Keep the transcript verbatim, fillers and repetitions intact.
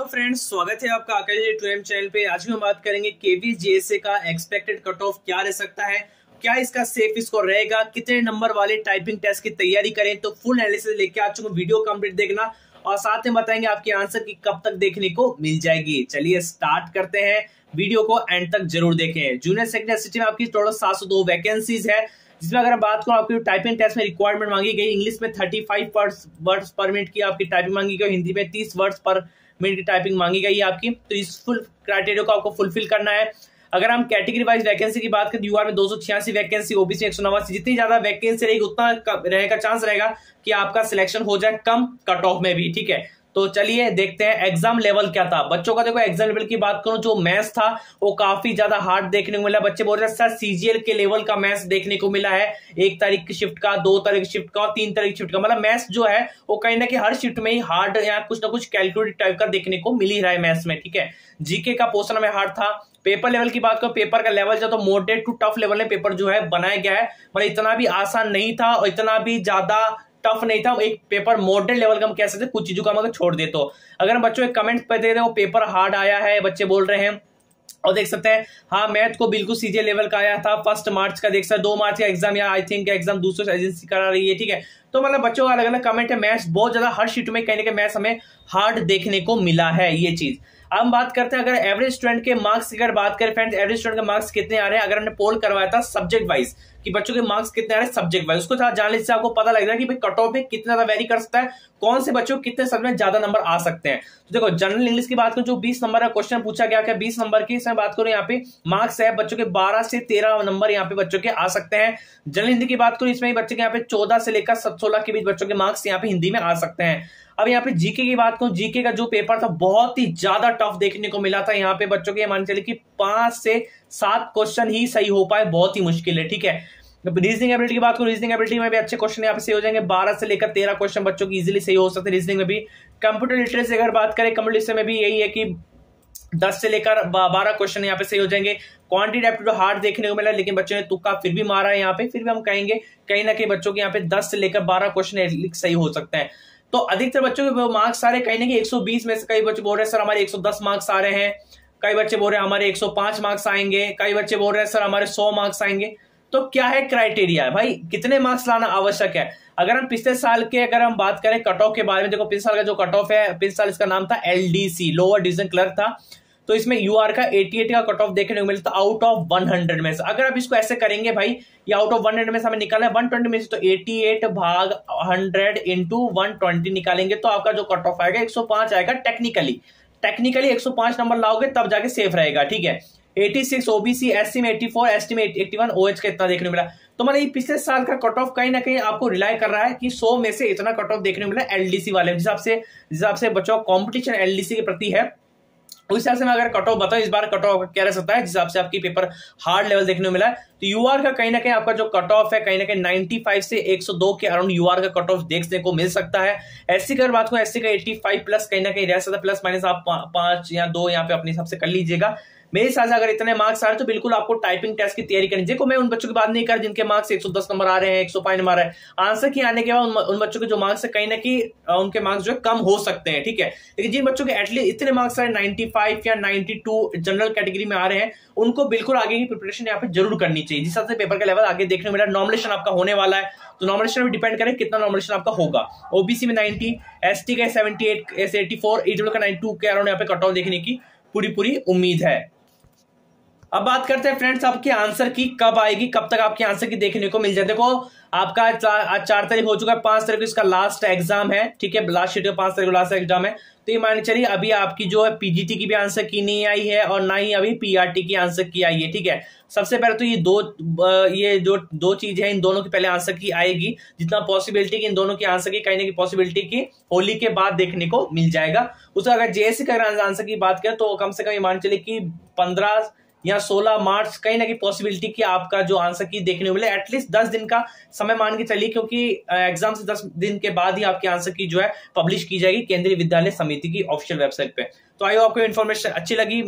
Hello friends, स्वागत है आपका आकाश जी टू एम चैनल पे। आज हम बात करेंगे केवीएस जेएसए का एक्सपेक्टेड कट ऑफ क्या रह सकता है, क्या इसका सेफ स्कोर रहेगा, कितने नंबर वाले टाइपिंग टेस्ट की तैयारी करें। तो फुल एनालिसिस लेके आ चुका हूं, वीडियो कंप्लीट देखना और साथ में बताएंगे आपकी आंसर की कब तक देखने को मिल जाएगी। चलिए स्टार्ट करते हैं, वीडियो को एंड तक जरूर देखें। जूनियर सेक्रेटरी असिस्टेंट में आपकी टोटल सात सौ दो वैकेंसीज है, जिसमें अगर हम बात करो आपकी टाइपिंग टेस्ट में रिक्वायरमेंट मांगी गई, इंग्लिश में thirty five words per minute की आपकी टाइपिंग मांगी गई, हिंदी में तीस वर्ड्स पर मिनट की टाइपिंग मांगी गई आपकी। तो इस फुल क्राइटेरिया को आपको फुलफिल करना है। अगर हम कैटेगरी वाइज वैकेंसी की बात करें, यूआर में दो सौ छियासी वैकेंसी, ओबीसी एक सौ नवासी, जितनी ज्यादा वैकेंसी रहेगी उतना रहेगा चांस रहेगा कि आपका सिलेक्शन हो जाए, कम कट ऑफ में भी। ठीक है, तो चलिए देखते हैं एग्जाम लेवल क्या था बच्चों का। देखो एग्जाम लेवल की बात करूं, जो मैथ्स था वो काफी ज्यादा हार्ड देखने को मिला। बच्चे बोल रहे हैं सर सीजीएल के लेवल का मैथ्स देखने को मिला है, एक तारीख की शिफ्ट का, दो तारीख की शिफ्ट का और तीन तारीख की शिफ्ट का। मतलब मैथ्स जो है वो कहीं ना कहीं हर शिफ्ट में ही हार्ड या कुछ ना कुछ कैलकुलेटिव टाइप का देखने को मिल ही रहा है मैथ्स में। ठीक है, जीके का पोर्शन हमें हार्ड था। पेपर लेवल की बात करो, पेपर का लेवल जो तो मॉडरेट टू टफ लेवल में पेपर जो है बनाया गया है। मतलब इतना भी आसान नहीं था और इतना भी ज्यादा टफ नहीं था। एक पेपर मॉडरेट लेवल का हम कह सकते, कुछ चीजों का मतलब छोड़ दे तो। अगर बच्चों एक कमेंट पे दे रहे हो पेपर हार्ड आया है, बच्चे बोल रहे हैं और देख सकते हैं। हाँ, मैथ को बिल्कुल सीजे लेवल का आया था, फर्स्ट मार्च का देख सकते, दो मार्च का एग्जाम या आई थिंक एग्जाम दूसरे एजेंसी करा रही है। ठीक है, तो मतलब बच्चों का अलग अलग कमेंट है। मैथ्स बहुत ज्यादा हर शीट में कहने के मैथ्स हमें हार्ड देखने को मिला है ये चीज। हम बात करते हैं अगर एवरेज स्टूडेंट के मार्क्स की अगर बात करें फ्रेंड्स, एवरेज स्टूडेंट के मार्क्स कितने आ रहे हैं। अगर हमने पोल करवाया था सब्जेक्ट वाइज कि बच्चों के मार्क्स कितने आ रहे हैं सब्जेक्ट वाइज, उसको जानने से आपको पता लग रहा है कि भाई कट ऑफ में कितना ज्यादा वेरी कर सकता है, कौन से बच्चों कितने सब्जेक्ट में ज्यादा नंबर आ सकते हैं। तो देखो जनरल इंग्लिश की बात करूं, जो बीस नंबर का क्वेश्चन पूछा गया क्या बीस नंबर की इसमें बात करूं, यहाँ पे मार्क्स है बच्चों के बारह से तेरह नंबर यहाँ पे बच्चों के आ सकते हैं। जनरल हिंदी की बात करूं, इसमें बच्चे के यहाँ पे चौदह से लेकर सोलह के बीच बच्चों के मार्क्स यहाँ पे हिंदी में आ सकते हैं। अब यहाँ पे जीके की बात करूं, जीके का जो पेपर था बहुत ही ज्यादा टफ देखने को मिला था। यहाँ पे बच्चों के मान चले कि पांच से सात क्वेश्चन ही सही हो पाए, बहुत ही मुश्किल है। ठीक है, रीजनिंग एबिलिटी की बात करूं, रीजनिंग एबिलिटी में भी अच्छे क्वेश्चन यहाँ पे सही हो जाएंगे, बारह से लेकर तेरह क्वेश्चन बच्चों की इजीली सही हो सकते हैं रीजनिंग में भी। कंप्यूटर लिटरेसी अगर बात करें, कंप्यूटर लिटरेसी में भी यही है कि दस से लेकर बारह क्वेश्चन यहाँ पे सही हो जाएंगे। क्वांटिटी एप्टीट्यूड हार्ड देखने को मिला, लेकिन बच्चों ने तुक्का फिर भी मारा है यहाँ पे, फिर भी हम कहेंगे कहीं ना कहीं बच्चों के यहाँ पे दस से लेकर बारह क्वेश्चन सही हो सकते हैं। तो अधिकतर बच्चों के मार्क्स सारे कहीं ना कहीं एक सौ बीस में से, कई बच्चे बोल रहे हैं सर हमारे एक सौ दस मार्क्स आ रहे हैं, कई बच्चे बोल रहे हैं हमारे एक सौ पाँच मार्क्स आएंगे, कई बच्चे बोल रहे हैं सर हमारे सौ मार्क्स आएंगे। तो क्या है क्राइटेरिया है भाई, कितने मार्क्स लाना आवश्यक है। अगर हम पिछले साल के अगर हम बात करें कट ऑफ के बारे में, देखो पिछले साल का जो कट ऑफ है, पिछले साल इसका नाम था L D C, lower division clerk था। तो इसमें यूआर का अठासी का कट ऑफ देखने को मिलता आउट ऑफ सौ में से। अगर आप इसको ऐसे करेंगे भाई, ये आउट ऑफ सौ में से हमें निकालना है एक सौ बीस में से, तो अठासी भाग सौ इनटू एक सौ बीस निकालेंगे तो आपका जो कट ऑफ आएगा एक सौ पाँच आएगा। टेक्निकली टेक्निकली एक सौ पाँच नंबर लाओगे तब जाके सेफ रहेगा। ठीक है, छियासी ओबीसी एससी में चौरासी, एसटी में इक्यावन, ओएच का इतना देखने को मिला। तो मतलब ये पिछले साल का कट ऑफ कहीं ना कहीं आपको रिलाई कर रहा है कि सौ में से इतना कट ऑफ देखने को मिला एलडीसी वाले, जिस हिसाब से जिस हिसाब से बच्चों का कॉम्पिटिशन एलडीसी के प्रति है, उस हिसाब से मैं अगर कट ऑफ बताऊं इस बार कट ऑफ क्या रह सकता है, जिस हिसाब से आपकी पेपर हार्ड लेवल देखने को मिला है। तो यूआर का कहीं ना कहीं आपका जो कट ऑफ है कहीं ना कहीं पचानवे से एक सौ दो के अराउंड यूआर का कट ऑफ देखने को मिल सकता है। एससी की अगर बात करूं, एससी का पचासी प्लस कहीं ना कहीं रह सकता है, प्लस माइनस आप पांच या दो यहाँ पे अपने हिसाब से कर लीजिएगा। मेरे हिसाब से अगर इतने मार्क्स आ रहे हैं तो बिल्कुल आपको टाइपिंग टेस्ट की तैयारी करनी चाहिए। देखो मैं उन बच्चों की बात नहीं कर जिनके मार्क्स एक सौ दस नंबर आ रहे हैं, एक सौ पाँच नंबर आ रहे हैं। आंसर की आने के बाद उन, उन बच्चों के जो मार्क्स है कहीं ना कहीं उनके मार्क्स जो है कम हो सकते हैं। ठीक है, लेकिन जिन बच्चों के एटलीस्ट इतने मार्क्स आ रहे हैं पचानवे या बानवे जनरल कैटेगरी में आ रहे हैं, उनको बिल्कुल आगे की प्रिपरेशन यहाँ पे जरूर करनी चाहिए। जिस हिसाब से पेपर का लेवल आगे देखने मिला, नॉमिनेशन आपका होने वाला है तो नॉमिनेशन में डिपेंड करे कितना नॉमिनेशन आपका होगा। ओबीसी में नाइनटी, एसटी का अठहत्तर, एस चौरासी, ईडब्ल्यू का बानवे के अराउंड यहाँ पे कट ऑफ देखने की पूरी पूरी उम्मीद है। अब बात करते हैं फ्रेंड्स आपके आंसर की कब आएगी, कब तक आपके आंसर की देखने को मिल जाए। देखो आपका आज चार तारीख हो चुका है, पांच तारीख को इसका लास्ट एग्जाम है। ठीक है, लास्ट शीट का पांच तारीख को लास्ट एग्जाम है। तो ये मान चलिए अभी आपकी जो है पीजीटी की भी आंसर की नहीं आई है और ना ही अभी पीआरटी की आंसर की आई है। ठीक है, सबसे पहले तो ये दो ये जो दो चीज है, इन दोनों की पहले आंसर की आएगी, जितना पॉसिबिलिटी की इन दोनों की आंसर की कहीं ना कहीं पॉसिबिलिटी की होली के बाद देखने को मिल जाएगा। उसका अगर जेएससी का आंसर की बात करें तो कम से कम ये मान चलिए कि पंद्रह या सोलह मार्च कहीं ना कहीं पॉसिबिलिटी की आपका जो आंसर की देखने को मिले। एटलीस्ट दस दिन का समय मान के चलिए, क्योंकि एग्जाम से दस दिन के बाद ही आपकी आंसर की जो है पब्लिश की जाएगी केंद्रीय विद्यालय समिति की ऑफिशियल वेबसाइट पे। तो आई होप आपको इन्फॉर्मेशन अच्छी लगी।